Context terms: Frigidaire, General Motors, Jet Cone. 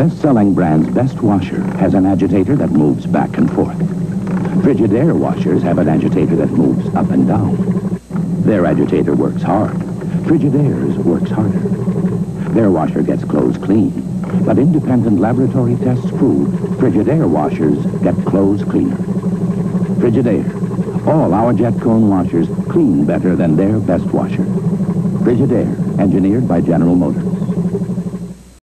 best-selling brand's best washer has an agitator that moves back and forth. Frigidaire washers have an agitator that moves up and down. Their agitator works hard. Frigidaire's works harder. Their washer gets clothes clean, but independent laboratory tests prove Frigidaire washers get clothes cleaner. Frigidaire. All our jet cone washers clean better than their best washer. Frigidaire, engineered by General Motors.